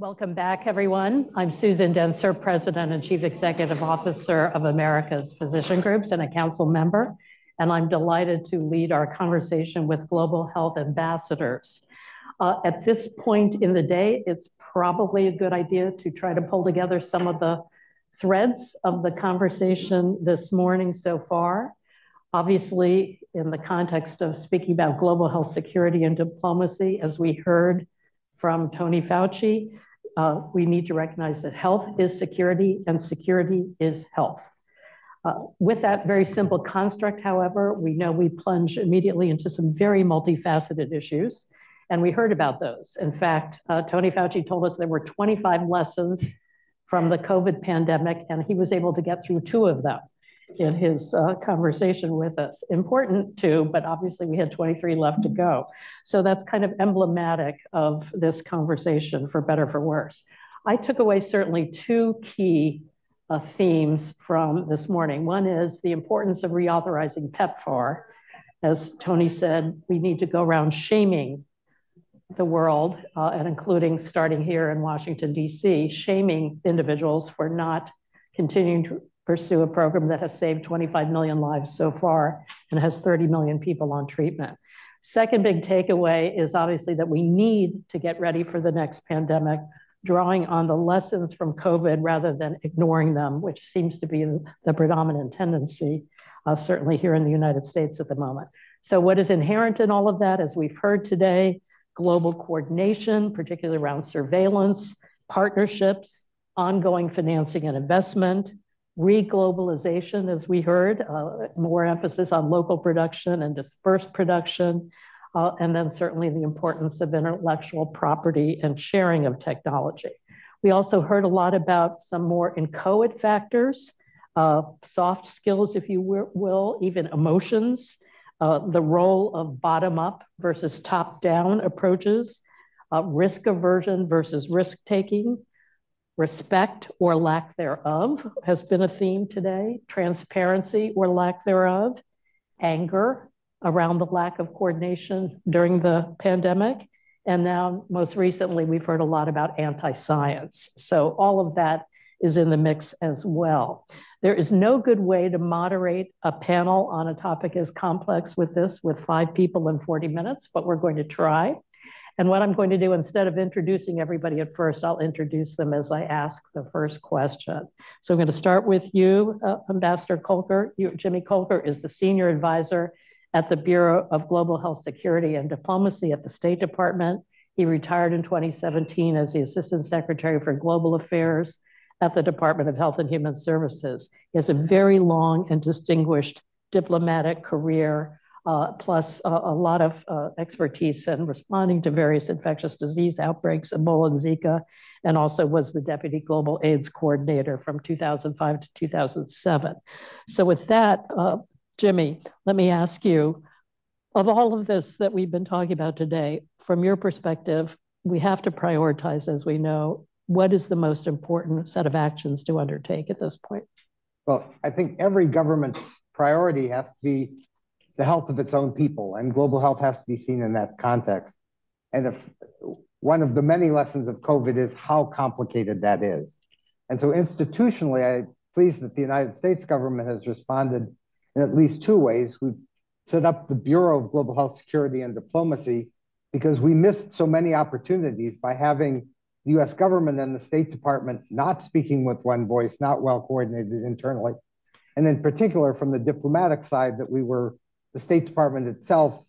Welcome back, everyone. I'm Susan Dentzer, President and Chief Executive Officer of America's Physician Groups and a council member, and I'm delighted to lead our conversation with global health ambassadors. At this point in the day, it's probably a good idea to try to pull together some of the threads of the conversation this morning so far. Obviously, in the context of speaking about global health security and diplomacy, as we heard from Tony Fauci, we need to recognize that health is security and security is health. With that very simple construct, however, we know we plunge immediately into some very multifaceted issues, and we heard about those. In fact, Tony Fauci told us there were 25 lessons from the COVID pandemic, and he was able to get through 2 of them in his conversation with us. Important too, but obviously we had 23 left to go. So that's kind of emblematic of this conversation, for better, for worse. I took away certainly 2 key themes from this morning. One is the importance of reauthorizing PEPFAR. As Tony said, we need to go around shaming the world, and including starting here in Washington, DC, shaming individuals for not continuing to pursue a program that has saved 25 million lives so far and has 30 million people on treatment. Second big takeaway is obviously that we need to get ready for the next pandemic, drawing on the lessons from COVID rather than ignoring them, which seems to be the predominant tendency, certainly here in the United States at the moment. So what is inherent in all of that, as we've heard today, global coordination, particularly around surveillance, partnerships, ongoing financing and investment, re-globalization, as we heard, more emphasis on local production and dispersed production, and then certainly the importance of intellectual property and sharing of technology. We also heard a lot about some more inchoate factors, soft skills, if you will, even emotions, the role of bottom-up versus top-down approaches, risk aversion versus risk-taking, respect or lack thereof has been a theme today, transparency or lack thereof, anger around the lack of coordination during the pandemic, and now most recently we've heard a lot about anti-science. So all of that is in the mix as well. There is no good way to moderate a panel on a topic as complex with this with 5 people in 40 minutes, but we're going to try. And what I'm going to do, instead of introducing everybody at first, I'll introduce them as I ask the first question. So I'm going to start with you, Ambassador Kolker. Jimmy Kolker is the Senior Advisor at the Bureau of Global Health Security and Diplomacy at the State Department. He retired in 2017 as the Assistant Secretary for Global Affairs at the Department of Health and Human Services. He has a very long and distinguished diplomatic career, plus a lot of expertise in responding to various infectious disease outbreaks, Ebola and Zika, and also was the Deputy Global AIDS Coordinator from 2005 to 2007. So with that, Jimmy, let me ask you, of all of this that we've been talking about today, from your perspective, we have to prioritize, as we know, what is the most important set of actions to undertake at this point? Well, I think every government's priority has to be the health of its own people, and global health has to be seen in that context. And if one of the many lessons of COVID is how complicated that is. And so institutionally, I'm pleased that the United States government has responded in at least 2 ways. We've set up the Bureau of Global Health Security and Diplomacy because we missed so many opportunities by having the US government and the State Department not speaking with one voice, not well coordinated internally. And in particular, from the diplomatic side, that we were the State Department itself,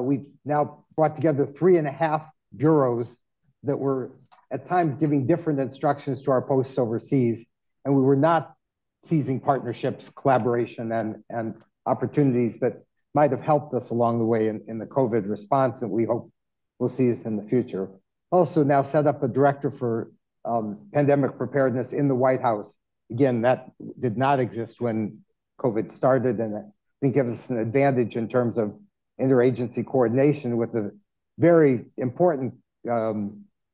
we've now brought together 3.5 bureaus that were at times giving different instructions to our posts overseas, and we were not seizing partnerships, collaboration, and opportunities that might have helped us along the way in the COVID response that we hope we'll seize in the future. Also now set up a director for pandemic preparedness in the White House. Again, that did not exist when COVID started, and I think gives us an advantage in terms of interagency coordination with the very important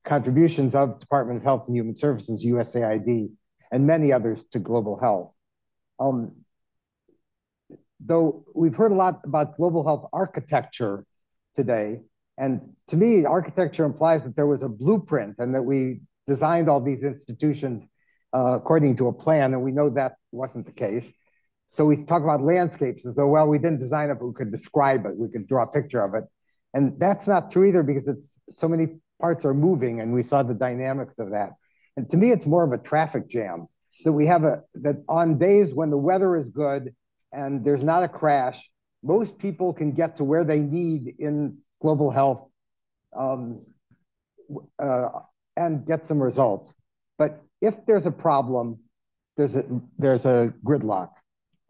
contributions of Department of Health and Human Services, USAID, and many others to global health. Though we've heard a lot about global health architecture today, and to me, architecture implies that there was a blueprint and that we designed all these institutions according to a plan, and we know that wasn't the case. So we talk about landscapes and so, well, we didn't design it, but we could describe it, we could draw a picture of it. And that's not true either, because it's so many parts are moving, and we saw the dynamics of that. And to me, it's more of a traffic jam that we have, that on days when the weather is good and there's not a crash, most people can get to where they need in global health and get some results. But if there's a problem, there's a gridlock.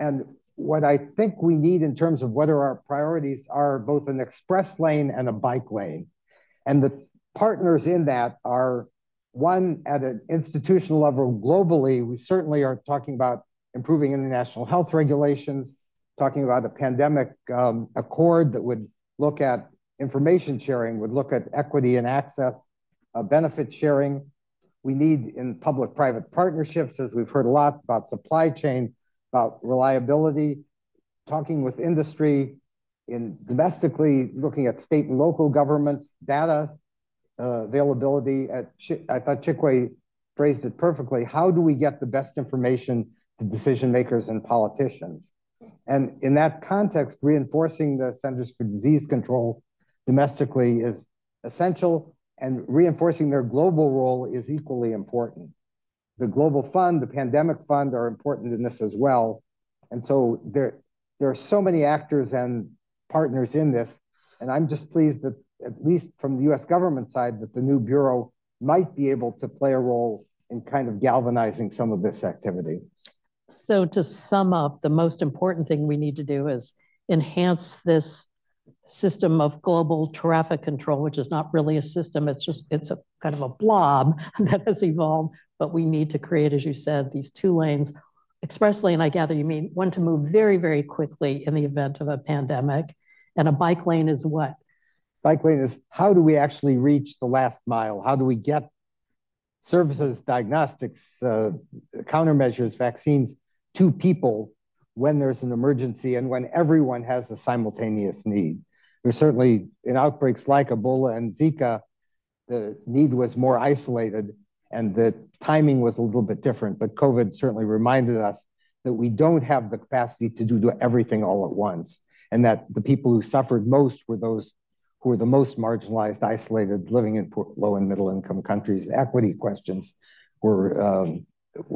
And what I think we need in terms of what are our priorities are both an express lane and a bike lane. And the partners in that are, one, at an institutional level globally, we certainly are talking about improving international health regulations, talking about a pandemic accord that would look at information sharing, would look at equity and access, benefit sharing. We need in public-private partnerships, as we've heard a lot about supply chain, about reliability, talking with industry, in domestically looking at state and local governments, data availability. I thought Chikwe phrased it perfectly. How do we get the best information to decision makers and politicians? And in that context, reinforcing the Centers for Disease Control domestically is essential, and reinforcing their global role is equally important. The Global Fund, the Pandemic Fund are important in this as well. And so there are so many actors and partners in this, and I'm just pleased that, at least from the US government side, that the new Bureau might be able to play a role in kind of galvanizing some of this activity. So to sum up, the most important thing we need to do is enhance this system of global traffic control, which is not really a system, it's a kind of a blob that has evolved, but we need to create, as you said, these two lanes. Express lane, I gather you mean one to move very, very quickly in the event of a pandemic, and a bike lane is what? Bike lane is, how do we actually reach the last mile? How do we get services, diagnostics, countermeasures, vaccines to people when there's an emergency and when everyone has a simultaneous need? There's certainly, in outbreaks like Ebola and Zika, the need was more isolated and the timing was a little bit different, but COVID certainly reminded us that we don't have the capacity to do everything all at once, and that the people who suffered most were those who are the most marginalized, isolated, living in poor, low and middle income countries. Equity questions were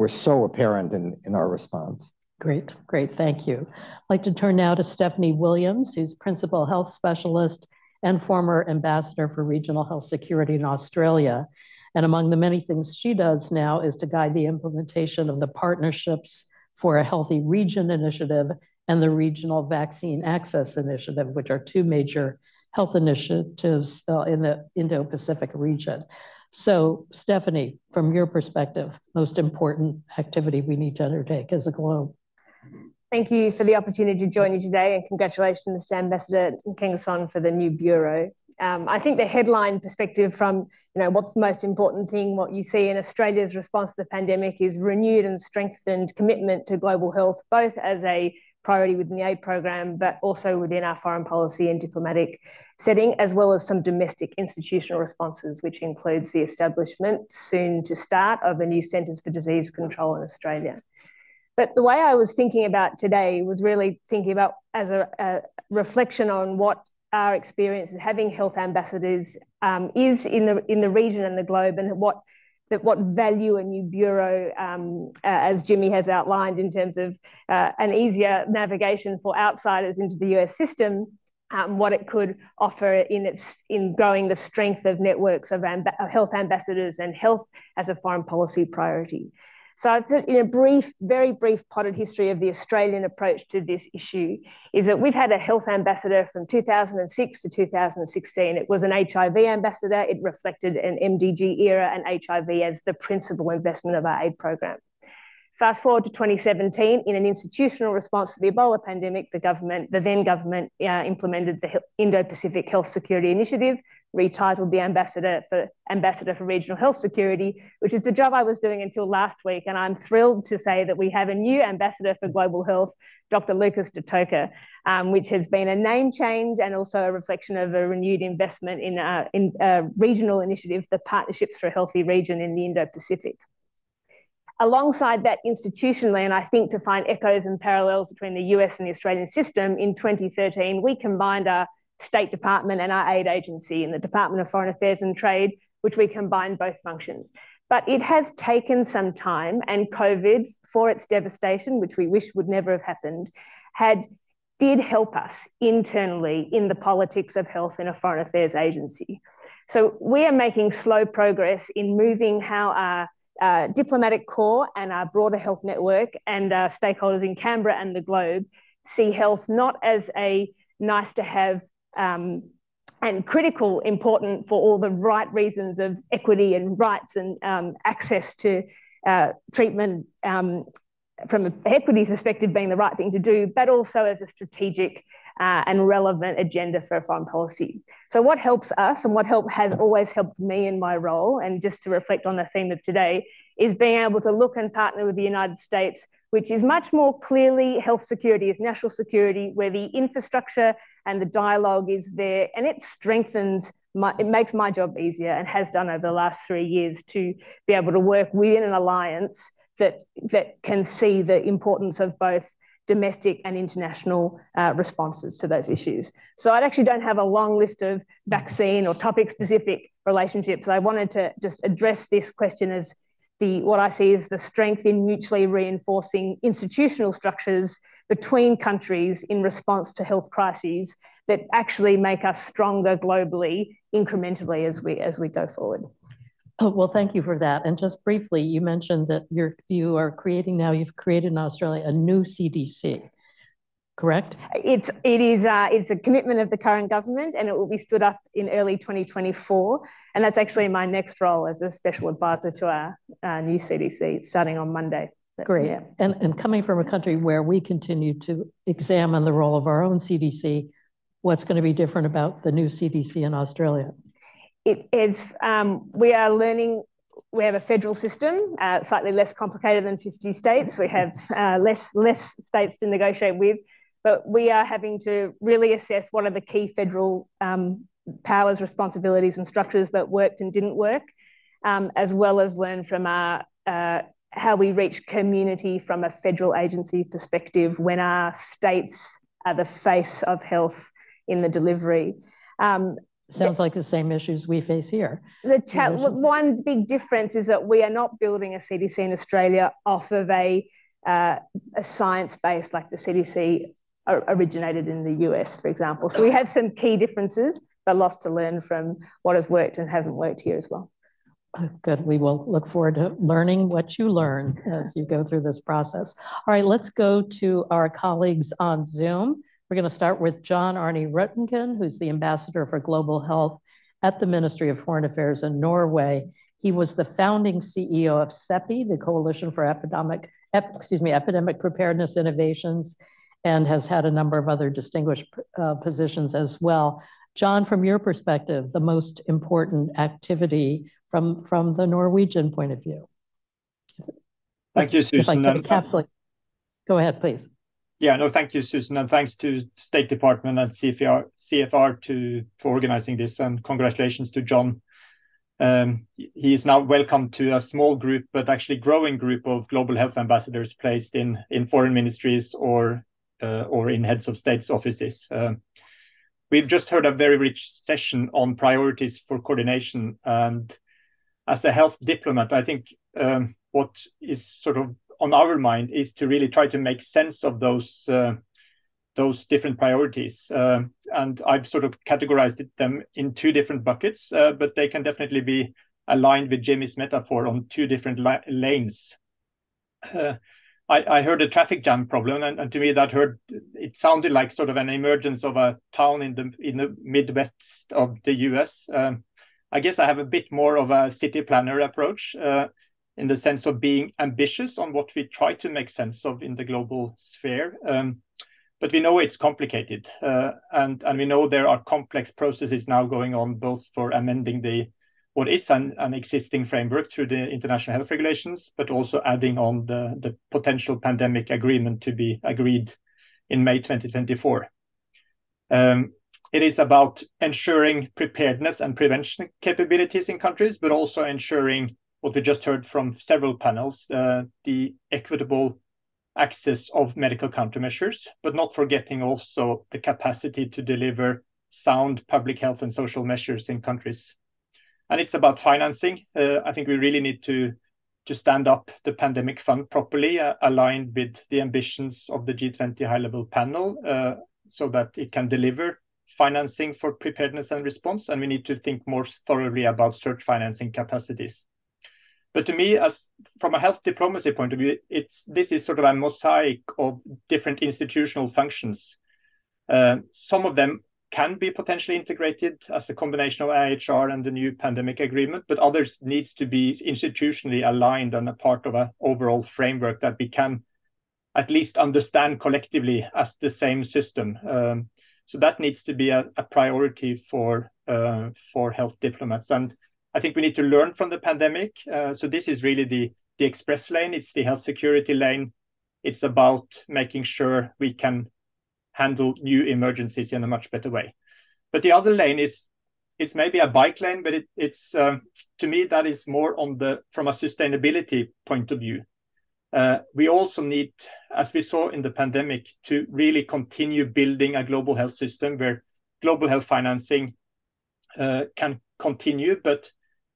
so apparent in our response. Great, great, thank you. I'd like to turn now to Stephanie Williams, who's Principal Health Specialist and former Ambassador for Regional Health Security in Australia. And among the many things she does now is to guide the implementation of the Partnerships for a Healthy Region initiative and the Regional Vaccine Access Initiative, which are two major health initiatives in the Indo-Pacific region. So Stephanie, from your perspective, most important activity we need to undertake as a globe. Thank you for the opportunity to join you today, and congratulations to Ambassador King Song for the new Bureau. I think the headline perspective from, what's the most important thing, what you see in Australia's response to the pandemic is renewed and strengthened commitment to global health, both as a priority within the aid program, but also within our foreign policy and diplomatic setting, as well as some domestic institutional responses, which includes the establishment, soon to start, of the new Centers for Disease Control in Australia. But the way I was thinking about today was really thinking about as a reflection on what our experience of having health ambassadors is in the region and the globe, and what value a new bureau, as Jimmy has outlined, in terms of an easier navigation for outsiders into the US system, what it could offer in growing the strength of networks of health ambassadors and health as a foreign policy priority. So in a brief, very brief potted history of the Australian approach to this issue is that we've had a health ambassador from 2006 to 2016. It was an HIV ambassador. It reflected an MDG era and HIV as the principal investment of our aid program. Fast forward to 2017, in an institutional response to the Ebola pandemic, the then government implemented the Indo-Pacific Health Security Initiative, retitled the Ambassador for Regional Health Security, which is the job I was doing until last week. And I'm thrilled to say that we have a new Ambassador for Global Health, Dr. Lucas de Toka, which has been a name change and also a reflection of a renewed investment in a regional initiative, the Partnerships for a Healthy Region in the Indo-Pacific. Alongside that institutionally, and I think to find echoes and parallels between the US and the Australian system, in 2013, we combined our State Department and our aid agency in the Department of Foreign Affairs and Trade, which we combined both functions. But it has taken some time, and COVID, for its devastation, which we wish would never have happened, did help us internally in the politics of health in a foreign affairs agency. So we are making slow progress in moving how our diplomatic corps and our broader health network and our stakeholders in Canberra and the globe see health not as a nice to have and critical important for all the right reasons of equity and rights and access to treatment from an equity perspective being the right thing to do, but also as a strategic and relevant agenda for foreign policy. So what helps us and what has always helped me in my role, and just to reflect on the theme of today, is being able to look and partner with the United States, which is much more clearly health security as national security, where the infrastructure and the dialogue is there, and it strengthens it makes my job easier and has done over the last 3 years to be able to work within an alliance that can see the importance of both domestic and international responses to those issues. So I actually don't have a long list of vaccine or topic-specific relationships. I wanted to just address this question as what I see is the strength in mutually reinforcing institutional structures between countries in response to health crises that actually make us stronger globally, incrementally as we go forward. Oh, well, thank you for that. And just briefly, you mentioned that you've created in Australia a new CDC, correct? It's a commitment of the current government, and it will be stood up in early 2024. And that's actually my next role as a special advisor to our new CDC, starting on Monday. Great. Yeah. And coming from a country where we continue to examine the role of our own CDC, what's going to be different about the new CDC in Australia? It is, we are learning, we have a federal system, slightly less complicated than 50 states. We have less states to negotiate with, but we are having to really assess what are the key federal powers, responsibilities and structures that worked and didn't work, as well as learn from our, how we reach community from a federal agency perspective when our states are the face of health in the delivery. Sounds like the same issues we face here. One big difference is that we are not building a CDC in Australia off of a science base like the CDC originated in the US, for example. So we have some key differences, but lots to learn from what has worked and hasn't worked here as well. Good. We will look forward to learning what you learn as you go through this process. All right, let's go to our colleagues on Zoom. We're going to start with John-Arne Røttingen, who's the Ambassador for Global Health at the Ministry of Foreign Affairs in Norway. He was the founding CEO of CEPI, the Coalition for Epidemic Preparedness Innovations, and has had a number of other distinguished positions as well. John, from your perspective, the most important activity from the Norwegian point of view. Thank you, Susan. Go ahead, please. Yeah, no, thank you, Susan, and thanks to State Department and CFR for organizing this, and congratulations to John. He is now welcome to a small group, but actually growing group of global health ambassadors placed in foreign ministries or in heads of states offices. We've just heard a very rich session on priorities for coordination, and as a health diplomat, I think what is sort of on our mind is to really try to make sense of those different priorities. And I've sort of categorized them in two different buckets, but they can definitely be aligned with Jimmy's metaphor on two different lanes. I heard a traffic jam problem, and to me it sounded like sort of an emergence of a town in the Midwest of the US. I guess I have a bit more of a city planner approach, in the sense of being ambitious on what we try to make sense of in the global sphere. But we know it's complicated, and we know there are complex processes now going on, both for amending the what is an existing framework through the international health regulations, but also adding on the potential pandemic agreement to be agreed in May 2024. It is about ensuring preparedness and prevention capabilities in countries, but also ensuring what we just heard from several panels, the equitable access of medical countermeasures, but not forgetting also the capacity to deliver sound public health and social measures in countries. And it's about financing. I think we really need to stand up the pandemic fund properly, aligned with the ambitions of the G20 high-level panel, so that it can deliver financing for preparedness and response. And we need to think more thoroughly about search financing capacities. But to me, as from a health diplomacy point of view, this is sort of a mosaic of different institutional functions. Some of them can be potentially integrated as a combination of IHR and the new pandemic agreement, but others needs to be institutionally aligned and a part of an overall framework that we can at least understand collectively as the same system. So that needs to be a priority for health diplomats. And I think we need to learn from the pandemic. So this is really the express lane. It's the health security lane. It's about making sure we can handle new emergencies in a much better way. But the other lane is, it's maybe a bike lane, but it's to me, that is more on from a sustainability point of view. We also need, as we saw in the pandemic, to really continue building a global health system where global health financing can continue, but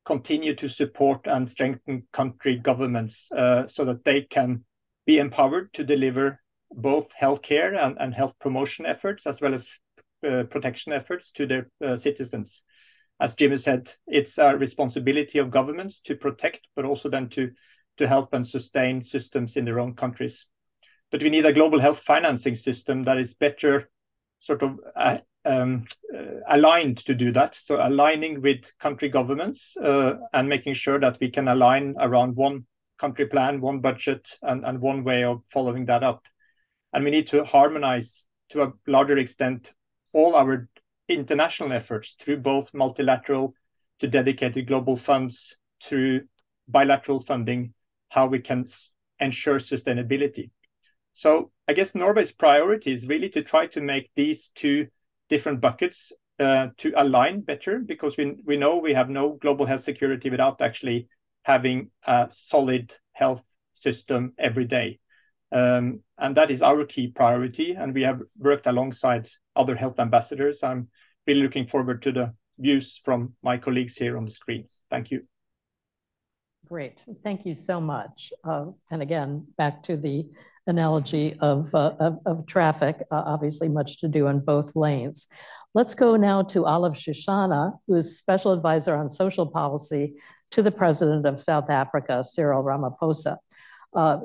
continue to support and strengthen country governments so that they can be empowered to deliver both healthcare and health promotion efforts, as well as protection efforts to their citizens. As Jimmy said, it's a responsibility of governments to protect, but also then to help and sustain systems in their own countries. But we need a global health financing system that is better sort of aligned to do that. So aligning with country governments and making sure that we can align around one country plan, one budget, and one way of following that up. And we need to harmonize to a larger extent all our international efforts through both multilateral to dedicated global funds, through bilateral funding, how we can ensure sustainability. So I guess Norway's priority is really to try to make these two different buckets to align better, because we know we have no global health security without actually having a solid health system every day. And that is our key priority. And we have worked alongside other health ambassadors. I'm really looking forward to the views from my colleagues here on the screen. Thank you. Great. Thank you so much. And again, back to the analogy of traffic, obviously much to do on both lanes. Let's go now to Olive Shisana, who is Special Advisor on Social Policy to the President of South Africa, Cyril Ramaphosa.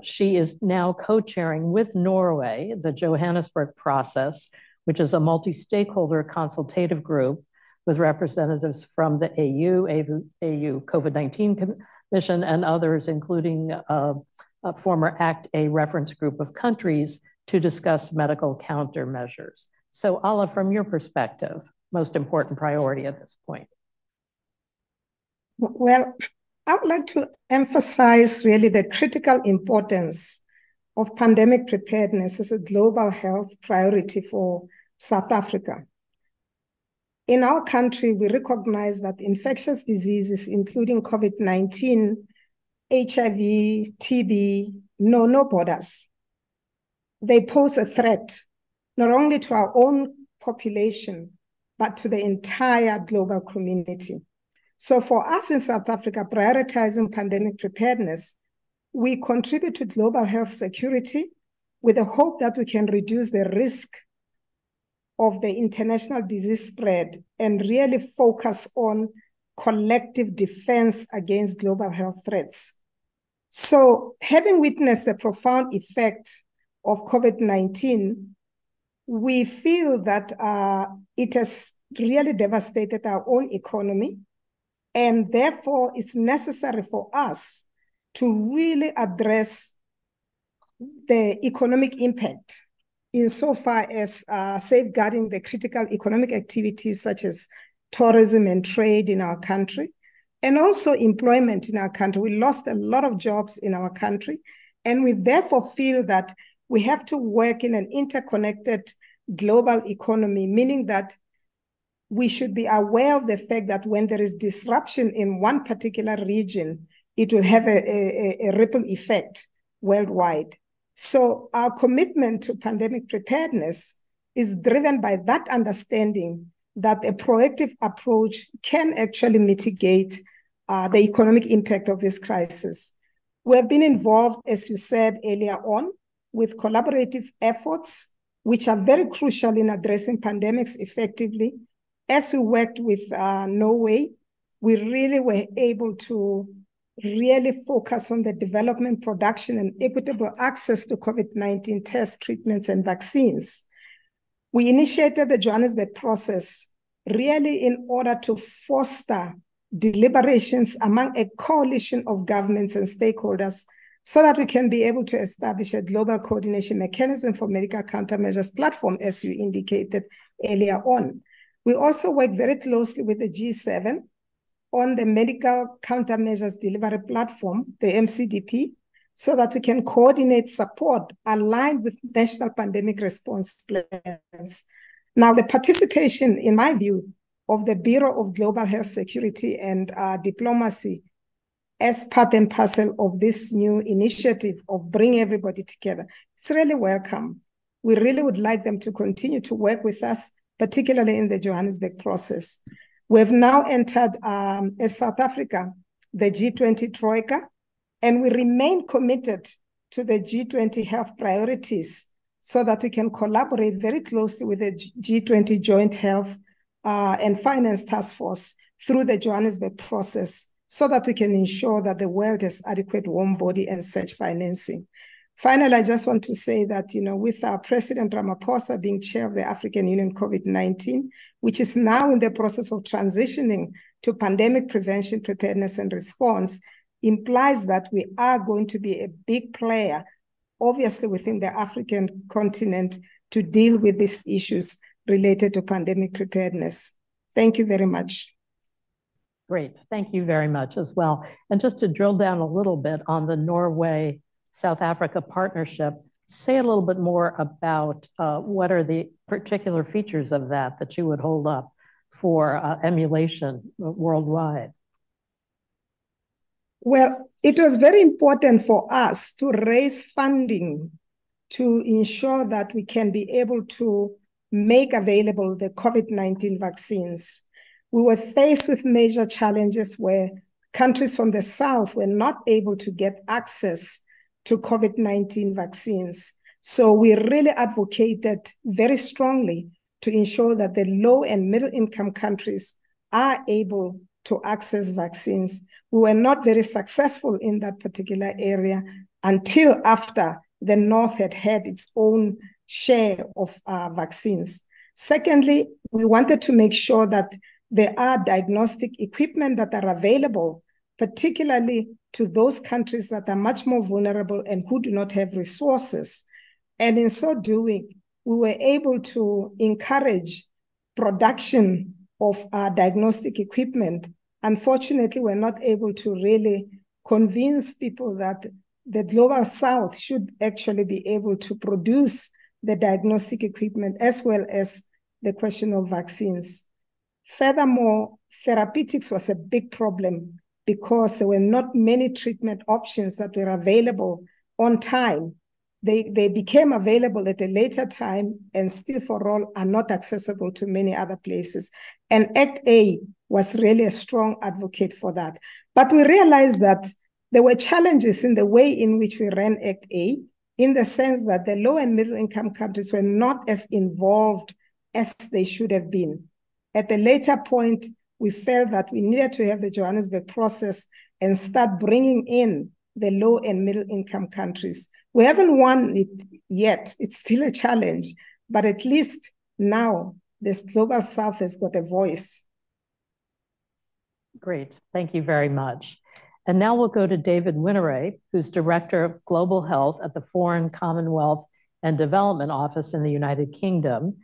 She is now co-chairing with Norway the Johannesburg Process, which is a multi-stakeholder consultative group with representatives from the AU COVID-19 Commission and others, including a former ACT-A reference group of countries to discuss medical countermeasures. So Olive, from your perspective, most important priority at this point? Well, I would like to emphasize really the critical importance of pandemic preparedness as a global health priority for South Africa. In our country, we recognize that infectious diseases, including COVID-19, HIV, TB, know no borders. They pose a threat, not only to our own population, but to the entire global community. So for us in South Africa, prioritizing pandemic preparedness, we contribute to global health security with the hope that we can reduce the risk of the international disease spread and really focus on collective defense against global health threats. So having witnessed the profound effect of COVID-19, we feel that it has really devastated our own economy. And therefore, it's necessary for us to really address the economic impact insofar as safeguarding the critical economic activities such as tourism and trade in our country, and also employment in our country. We lost a lot of jobs in our country, and we therefore feel that we have to work in an interconnected global economy, meaning that we should be aware of the fact that when there is disruption in one particular region, it will have a ripple effect worldwide. So our commitment to pandemic preparedness is driven by that understanding that a proactive approach can actually mitigate the economic impact of this crisis. We have been involved, as you said earlier on, with collaborative efforts, which are very crucial in addressing pandemics effectively. As we worked with Norway, we really were able to really focus on the development, production, and equitable access to COVID-19 tests, treatments, and vaccines. We initiated the Johannesburg Process really in order to foster deliberations among a coalition of governments and stakeholders so that we can be able to establish a global coordination mechanism for medical countermeasures platform, as you indicated earlier on. We also work very closely with the G7 on the Medical Countermeasures Delivery Platform, the MCDP, so that we can coordinate support aligned with national pandemic response plans. Now, the participation, in my view, of the Bureau of Global Health Security and Diplomacy as part and parcel of this new initiative of bring everybody together, it's really welcome. We really would like them to continue to work with us, particularly in the Johannesburg Process. We have now entered as South Africa, the G20 Troika, and we remain committed to the G20 health priorities so that we can collaborate very closely with the G20 Joint Health and Finance Task Force through the Johannesburg Process so that we can ensure that the world has adequate warm body and search financing. Finally, I just want to say that, you know, with our President Ramaphosa being chair of the African Union COVID-19, which is now in the process of transitioning to pandemic prevention, preparedness and response, implies that we are going to be a big player, obviously within the African continent, to deal with these issues related to pandemic preparedness. Thank you very much. Great. Thank you very much as well. And just to drill down a little bit on the Norway South Africa partnership, say a little bit more about what are the particular features of that that you would hold up for emulation worldwide? Well, it was very important for us to raise funding to ensure that we can be able to make available the COVID-19 vaccines. We were faced with major challenges where countries from the South were not able to get access to COVID-19 vaccines. So we really advocated very strongly to ensure that the low and middle income countries are able to access vaccines. We were not very successful in that particular area until after the North had had its own share of vaccines. Secondly, we wanted to make sure that there are diagnostic equipment that are available, particularly to those countries that are much more vulnerable and who do not have resources. And in so doing, we were able to encourage production of diagnostic equipment. Unfortunately, we're not able to really convince people that the Global South should actually be able to produce the diagnostic equipment as well as the question of vaccines. Furthermore, therapeutics was a big problem because there were not many treatment options that were available on time. They became available at a later time and still for all are not accessible to many other places. And ACT-A was really a strong advocate for that. But we realized that there were challenges in the way in which we ran ACT-A, in the sense that the low and middle income countries were not as involved as they should have been. At a later point, we felt that we needed to have the Johannesburg Process and start bringing in the low and middle income countries. We haven't won it yet. It's still a challenge, but at least now this Global South has got a voice. Great. Thank you very much. And now we'll go to David Whineray, who's Director of Global Health at the Foreign, Commonwealth and Development Office in the United Kingdom.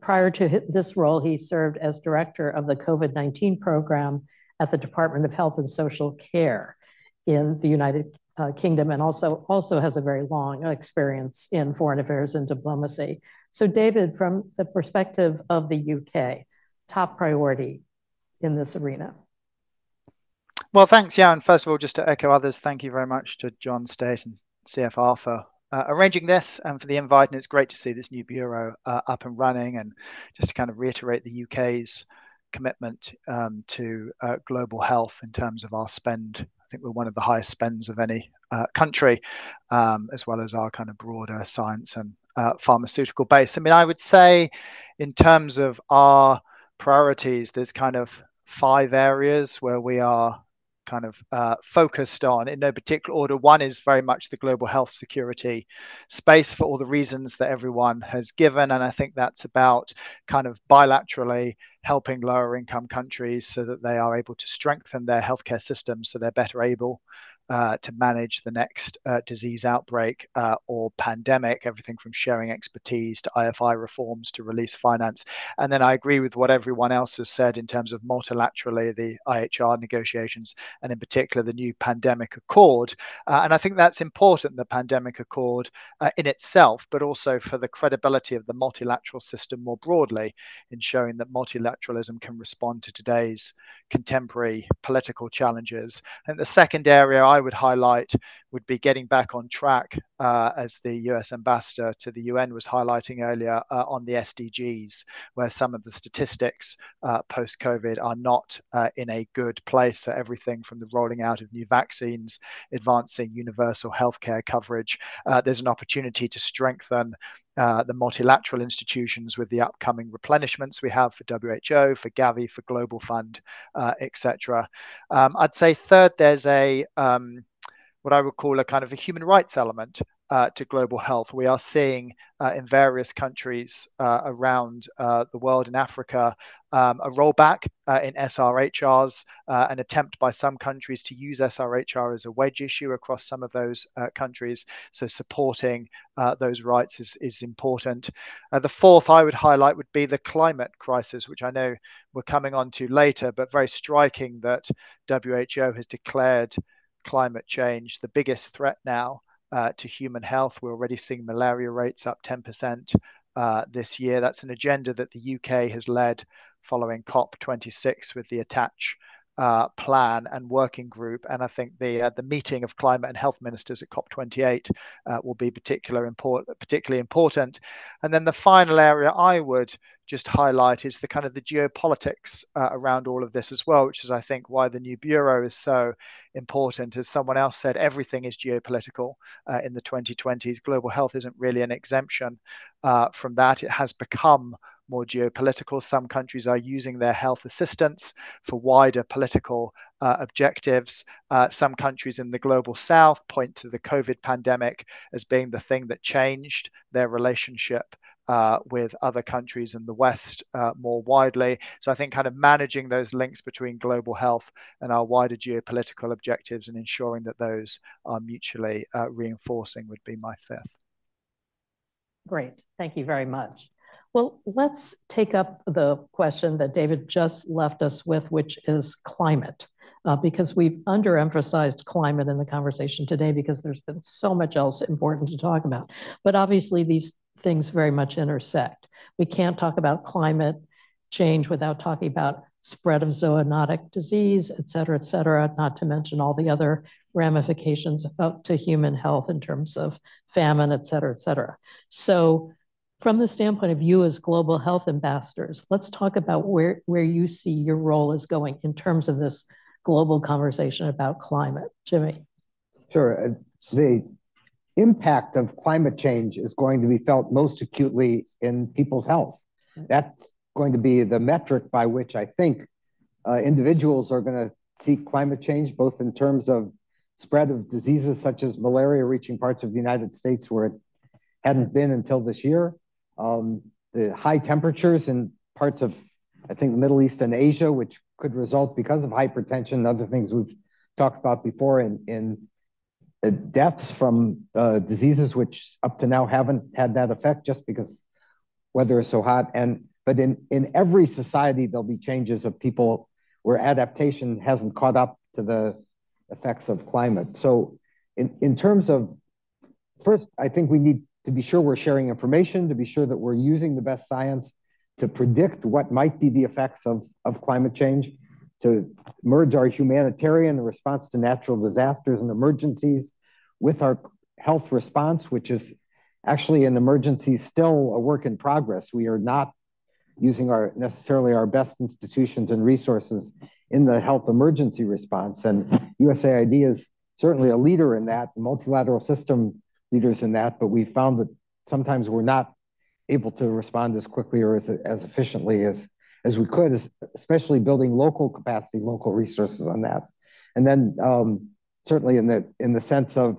Prior to this role, he served as Director of the COVID-19 program at the Department of Health and Social Care in the United Kingdom, and also has a very long experience in foreign affairs and diplomacy. So David, from the perspective of the UK, top priority in this arena. Well, thanks, Jan. First of all, just to echo others, thank you very much to John State and CFR for arranging this and for the invite. And it's great to see this new bureau up and running, and just to kind of reiterate the UK's commitment to global health in terms of our spend. I think we're one of the highest spends of any country, as well as our kind of broader science and pharmaceutical base. I mean, I would say in terms of our priorities, there's kind of five areas where we are kind of focused on in no particular order. One is very much the global health security space for all the reasons that everyone has given. And I think that's about kind of bilaterally helping lower income countries so that they are able to strengthen their healthcare systems so they're better able to manage the next disease outbreak or pandemic, everything from sharing expertise to IFI reforms to release finance. And then I agree with what everyone else has said in terms of multilaterally the IHR negotiations, and in particular the new pandemic accord. And I think that's important, the pandemic accord in itself, but also for the credibility of the multilateral system more broadly in showing that multilateralism can respond to today's contemporary political challenges. And the second area I would highlight would be getting back on track, as the US ambassador to the UN was highlighting earlier, on the SDGs, where some of the statistics post-COVID are not in a good place. So everything from the rolling out of new vaccines, advancing universal healthcare coverage, there's an opportunity to strengthen the multilateral institutions with the upcoming replenishments we have for WHO, for Gavi, for Global Fund, etc. I'd say third, there's a what I would call a kind of a human rights element to global health. We are seeing in various countries around the world, in Africa, a rollback in SRHRs, an attempt by some countries to use SRHR as a wedge issue across some of those countries. So supporting those rights is important. The fourth I would highlight would be the climate crisis, which I know we're coming on to later, but very striking that WHO has declared climate change the biggest threat now to human health. We're already seeing malaria rates up 10% this year. That's an agenda that the UK has led following COP26 with the ATTACH plan and working group. And I think the meeting of climate and health ministers at COP28 will be particularly important. And then the final area I would just highlight is the kind of the geopolitics around all of this as well, which is, I think, why the new bureau is so important. As someone else said, everything is geopolitical in the 2020s. Global health isn't really an exemption from that. It has become more geopolitical. Some countries are using their health assistance for wider political objectives. Some countries in the global south point to the COVID pandemic as being the thing that changed their relationship with other countries in the West more widely. So I think kind of managing those links between global health and our wider geopolitical objectives and ensuring that those are mutually reinforcing would be my fifth. Great, thank you very much. Well, let's take up the question that David just left us with, which is climate, because we've underemphasized climate in the conversation today because there's been so much else important to talk about. But obviously these things very much intersect. We can't talk about climate change without talking about spread of zoonotic disease, et cetera, not to mention all the other ramifications to human health in terms of famine, et cetera, et cetera. So, from the standpoint of you as global health ambassadors, let's talk about where you see your role is going in terms of this global conversation about climate. Jimmy. Sure. The impact of climate change is going to be felt most acutely in people's health. That's going to be the metric by which I think individuals are going to see climate change, both in terms of spread of diseases such as malaria reaching parts of the United States where it hadn't been until this year. The high temperatures in parts of, I think, the Middle East and Asia, which could result because of hypertension and other things we've talked about before in deaths from diseases which up to now haven't had that effect just because weather is so hot. But in every society, there'll be changes of people where adaptation hasn't caught up to the effects of climate. So in terms of, first, I think we need to be sure we're sharing information, to be sure that we're using the best science to predict what might be the effects of climate change, to merge our humanitarian response to natural disasters and emergencies with our health response, which is actually an emergency still a work in progress. We are not using necessarily our best institutions and resources in the health emergency response. And USAID is certainly a leader in that, multilateral system leaders in that, but we found that sometimes we're not able to respond as quickly or as efficiently as we could, especially building local capacity, local resources on that. And then certainly in the sense of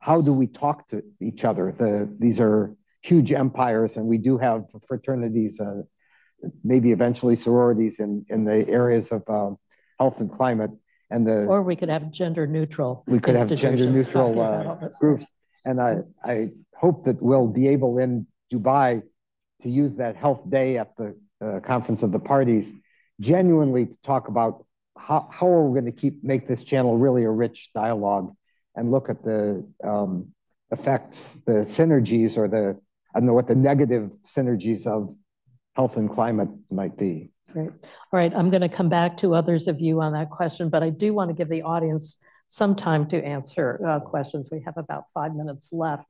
how do we talk to each other? These are huge empires, and we do have fraternities, maybe eventually sororities in the areas of health and climate. Or we could have gender neutral. We could have gender neutral groups. And I hope that we'll be able in Dubai to use that health day at the Conference of the Parties genuinely to talk about how are we going to make this channel really a rich dialogue and look at the effects, the synergies, or I don't know what the negative synergies of health and climate might be. Great. All right, I'm going to come back to others of you on that question, but I do want to give the audience some time to answer questions. We have about 5 minutes left.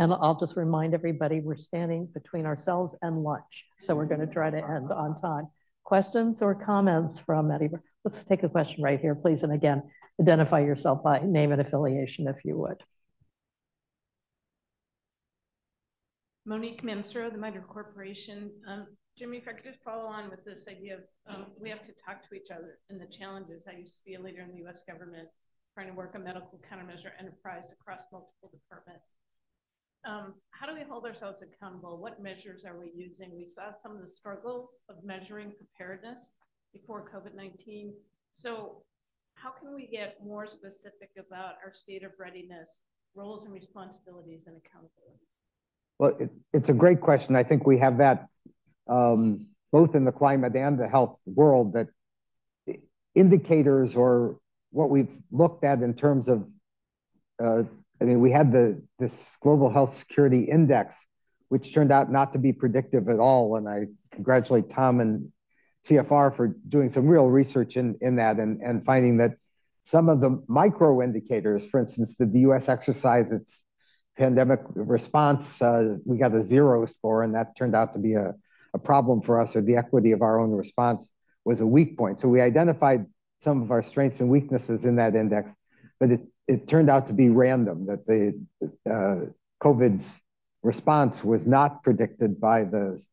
And I'll just remind everybody, we're standing between ourselves and lunch. So we're going to try to end on time. Questions or comments from anybody? Let's take a question right here, please. And again, identify yourself by name and affiliation, if you would. Monique Mansour, the MITRE Corporation. Jimmy, if I could just follow on with this idea of we have to talk to each other and the challenges. I used to be a leader in the U.S. government trying to work a medical countermeasure enterprise across multiple departments. How do we hold ourselves accountable? What measures are we using? We saw some of the struggles of measuring preparedness before COVID-19. So how can we get more specific about our state of readiness, roles and responsibilities, and accountability? Well, it's a great question. I think we have that both in the climate and the health world, that indicators or what we've looked at in terms of I mean, we had this Global Health Security Index, which turned out not to be predictive at all. And I congratulate Tom and CFR for doing some real research in that and finding that some of the micro indicators, for instance, did the US exercise its pandemic response? We got a 0 score, and that turned out to be a problem for us, or the equity of our own response was a weak point. So we identified some of our strengths and weaknesses in that index, but it turned out to be random, that the COVID's response was not predicted by the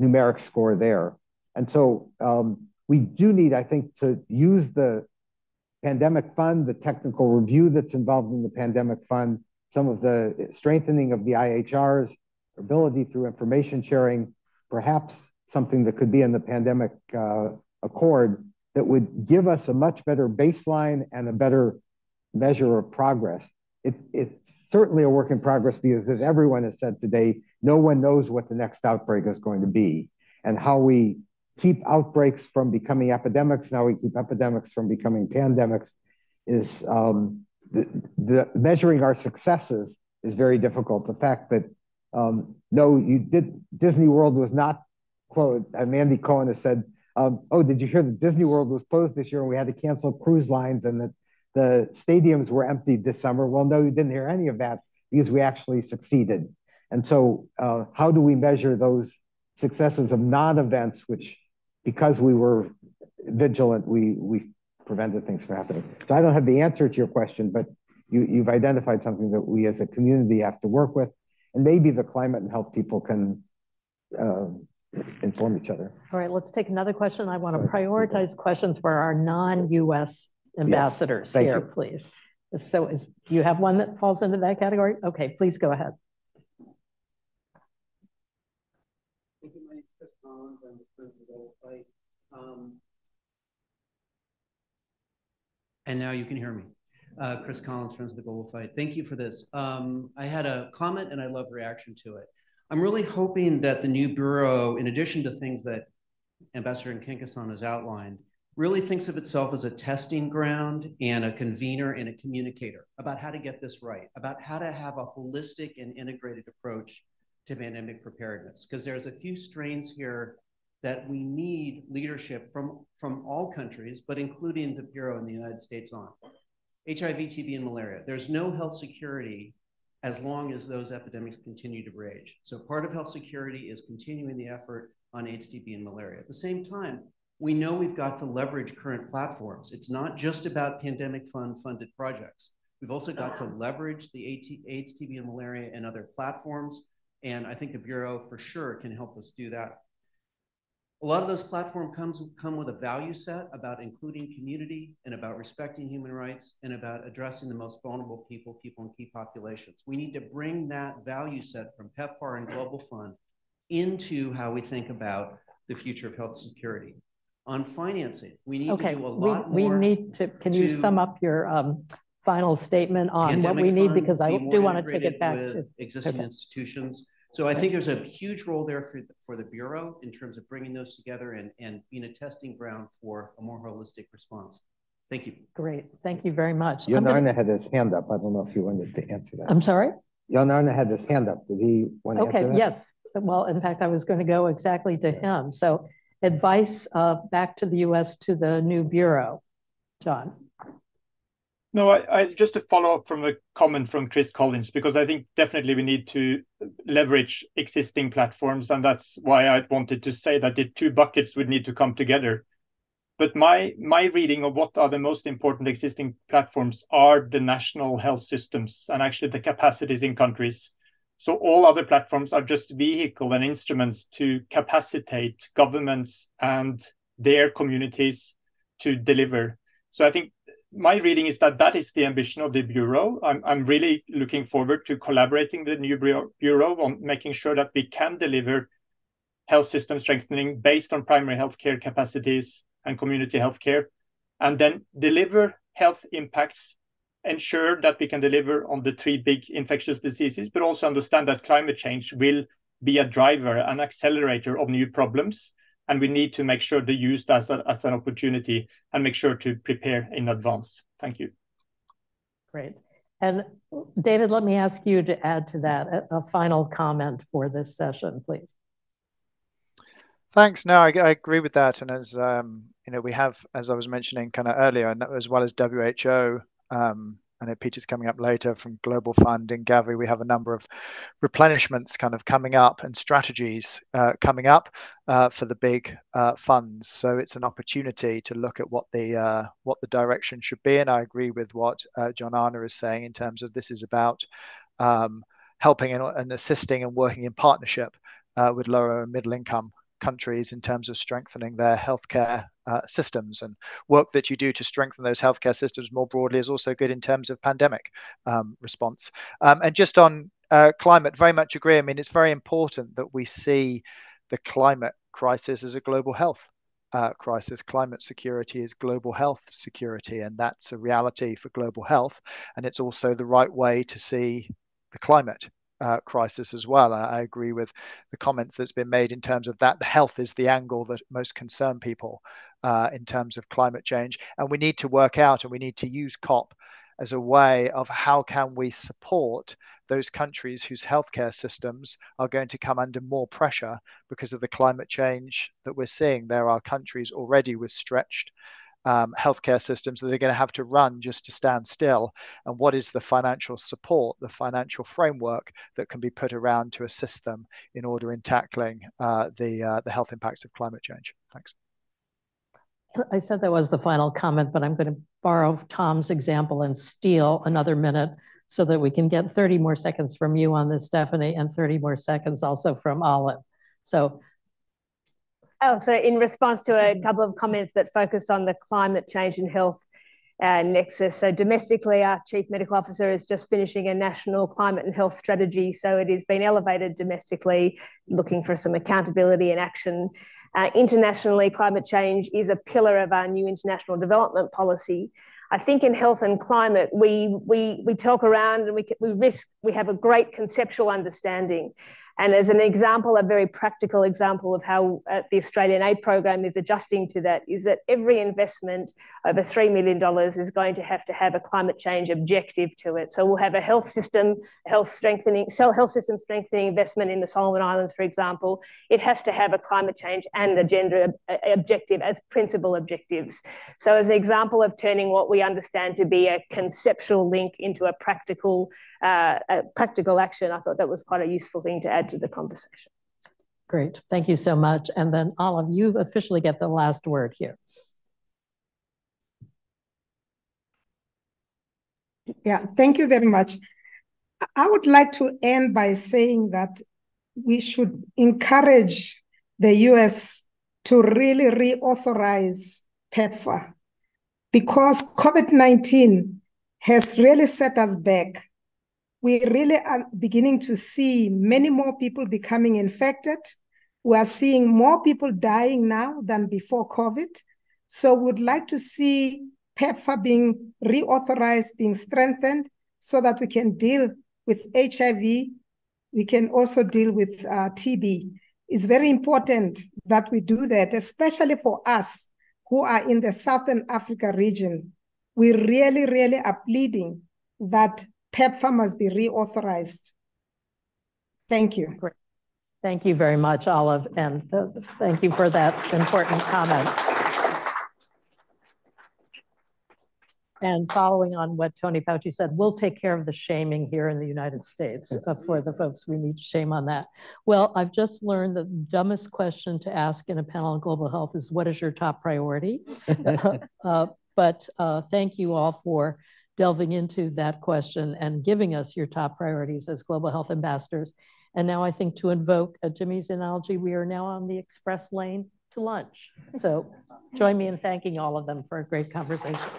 numeric score there. And so we do need, I think, to use the pandemic fund, the technical review that's involved in the pandemic fund, some of the strengthening of the IHR's ability through information sharing, perhaps something that could be in the pandemic accord that would give us a much better baseline and a better measure of progress. It's certainly a work in progress, because as everyone has said today, no one knows what the next outbreak is going to be, and how we keep outbreaks from becoming epidemics, and how we keep epidemics from becoming pandemics is the measuring our successes is very difficult. The fact that Disney World was not closed. Mandy Cohen has said, oh, did you hear that Disney World was closed this year and we had to cancel cruise lines and that the stadiums were emptied this summer? Well, no, you didn't hear any of that, because we actually succeeded. And so how do we measure those successes of non-events, which because we were vigilant, we prevented things from happening? So I don't have the answer to your question, but you've identified something that we as a community have to work with. And maybe the climate and health people can inform each other. All right, let's take another question. I want to prioritize questions for our non-US ambassadors here, please. So do you have one that falls into that category? Okay, please go ahead. Thank you. My name is Chris Collins. I'm the president of Global Fight. And now you can hear me. Chris Collins, Friends of the Global Fight. Thank you for this. I had a comment and I love reaction to it. I'm really hoping that the new Bureau, in addition to things that Ambassador Nkenkeson has outlined, really thinks of itself as a testing ground and a convener and a communicator about how to get this right, about how to have a holistic and integrated approach to pandemic preparedness. Because there's a few strains here that we need leadership from all countries, but including the Bureau in the United States on. HIV, TB, and malaria. There's no health security as long as those epidemics continue to rage. So part of health security is continuing the effort on AIDS, TB, and malaria. At the same time, we know we've got to leverage current platforms. It's not just about pandemic fund funded projects. We've also got to leverage the AIDS, TB, and malaria and other platforms. And I think the Bureau for sure can help us do that. A lot of those platforms come with a value set about including community and about respecting human rights and about addressing the most vulnerable people, people in key populations. We need to bring that value set from PEPFAR and Global Fund into how we think about the future of health security. On financing, we need to do a lot more. We need to, can you sum up your final statement on what we need? Because I do want to take it back to existing institutions. So I think there's a huge role there for the Bureau in terms of bringing those together and being a testing ground for a more holistic response. Thank you. Great. Thank you very much. John-Arne had his hand up. I don't know if you wanted to answer that. I'm sorry? John-Arne had his hand up. Did he want to answer that? Yes. Well, in fact, I was going to go exactly to him. So advice back to the U.S. to the new Bureau. John. No, I just to follow up from a comment from Chris Collins, because I think definitely we need to leverage existing platforms. And that's why I wanted to say that the two buckets would need to come together. But my reading of what are the most important existing platforms are the national health systems and actually the capacities in countries. So all other platforms are just vehicles and instruments to capacitate governments and their communities to deliver. So I think my reading is that that is the ambition of the Bureau. I'm really looking forward to collaborating with the new Bureau on making sure that we can deliver health system strengthening based on primary healthcare capacities and community healthcare, and then deliver health impacts, ensure that we can deliver on the three big infectious diseases, but also understand that climate change will be a driver, an accelerator of new problems. And we need to make sure they use that as an opportunity and make sure to prepare in advance. Thank you. Great. And David, let me ask you to add to that a final comment for this session, please. Thanks. No, I agree with that. And as you know, we have, as I was mentioning kind of earlier, and as well as WHO, I know Peter's coming up later from Global Fund and Gavi. We have a number of replenishments kind of coming up and strategies coming up for the big funds. So it's an opportunity to look at what the direction should be. And I agree with what John-Arne is saying in terms of this is about helping and assisting and working in partnership with lower and middle income countries in terms of strengthening their healthcare systems, and work that you do to strengthen those healthcare systems more broadly is also good in terms of pandemic response. And just on climate, very much agree. I mean, it's very important that we see the climate crisis as a global health crisis. Climate security is global health security, and that's a reality for global health. And it's also the right way to see the climate crisis as well. I agree with the comments that's been made in terms of that the health is the angle that most concern people in terms of climate change. And we need to work out and we need to use COP as a way of how can we support those countries whose healthcare systems are going to come under more pressure because of the climate change that we're seeing. There are countries already with stretched healthcare systems that are going to have to run just to stand still, and what is the financial support, the financial framework that can be put around to assist them in order in tackling the health impacts of climate change. Thanks. I said that was the final comment, but I'm going to borrow Tom's example and steal another minute so that we can get 30 more seconds from you on this, Stephanie, and 30 more seconds also from Olive. So so in response to a couple of comments that focused on the climate change and health nexus. So domestically, our Chief Medical Officer is just finishing a national climate and health strategy. So it has been elevated domestically, looking for some accountability and action. Internationally, climate change is a pillar of our new international development policy. I think in health and climate, we talk around and we have a great conceptual understanding. And as an example, a very practical example of how the Australian Aid Program is adjusting to that is that every investment over $3 million is going to have a climate change objective to it. So we'll have a health system strengthening investment in the Solomon Islands, for example. It has to have a climate change and a gender objective as principal objectives. So as an example of turning what we understand to be a conceptual link into a practical action, I thought that was quite a useful thing to add to the conversation. Great, thank you so much. And then Olive, you officially get the last word here. Yeah, thank you very much. I would like to end by saying that we should encourage the US to really reauthorize PEPFAR, because COVID-19 has really set us back. We really are beginning to see many more people becoming infected. We are seeing more people dying now than before COVID. So we'd like to see PEPFAR being reauthorized, being strengthened, so that we can deal with HIV. We can also deal with TB. It's very important that we do that, especially for us who are in the Southern Africa region. We really, really are pleading that PEPFAR must be reauthorized. Thank you. Great. Thank you very much, Olive, and thank you for that important comment. And following on what Tony Fauci said, we'll take care of the shaming here in the United States for the folks we need to shame on that. Well, I've just learned that the dumbest question to ask in a panel on global health is, what is your top priority? but thank you all for delving into that question and giving us your top priorities as global health ambassadors. And now I think, to invoke Jimmy's analogy, we are now on the express lane to lunch. So join me in thanking all of them for a great conversation.